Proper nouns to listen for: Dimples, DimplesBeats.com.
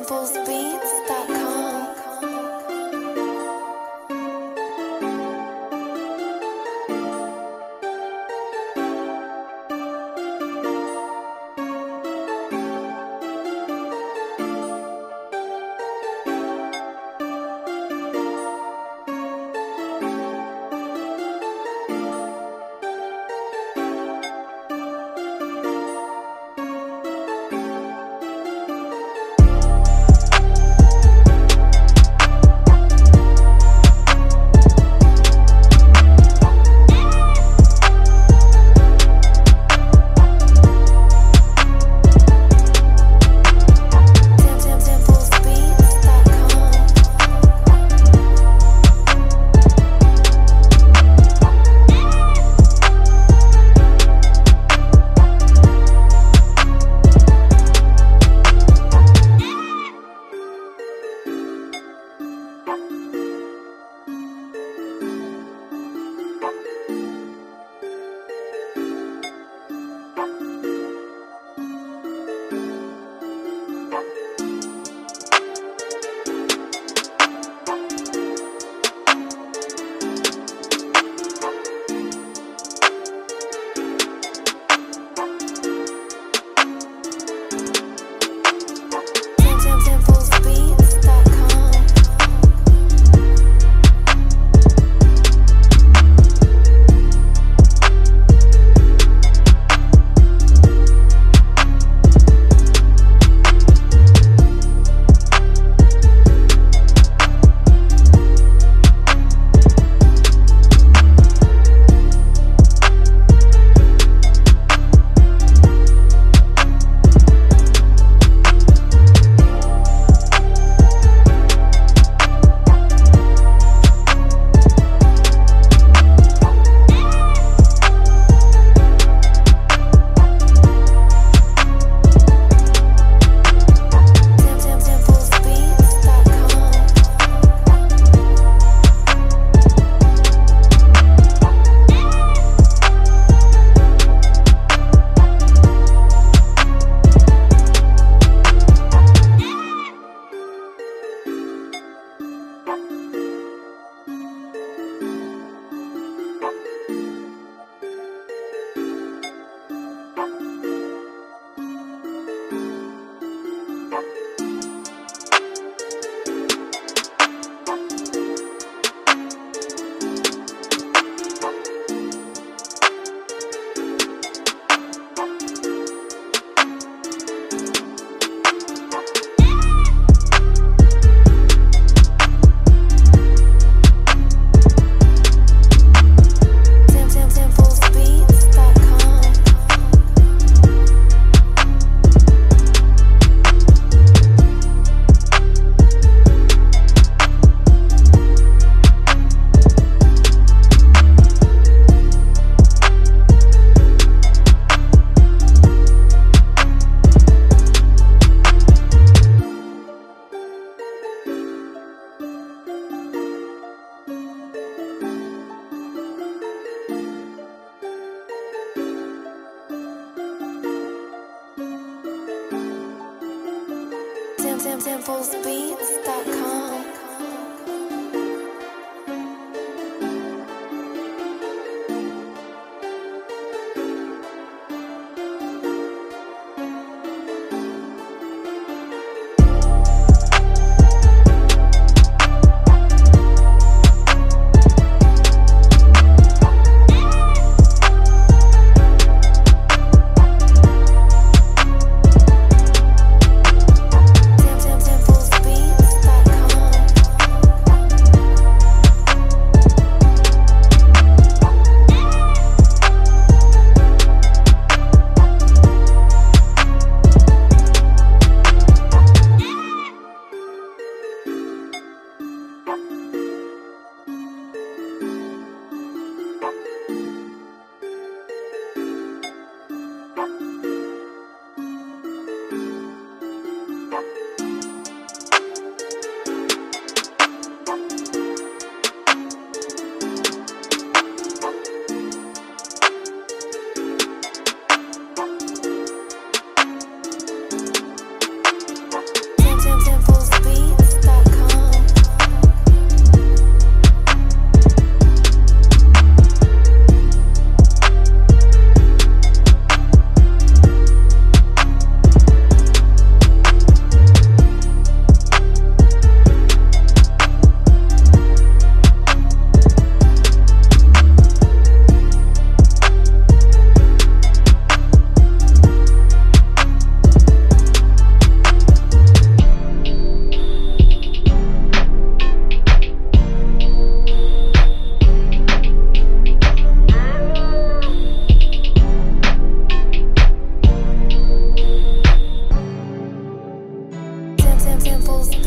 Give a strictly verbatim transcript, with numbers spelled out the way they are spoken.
Dimples Beats dot com. Dimples Beats dot com. Come on. Dimples.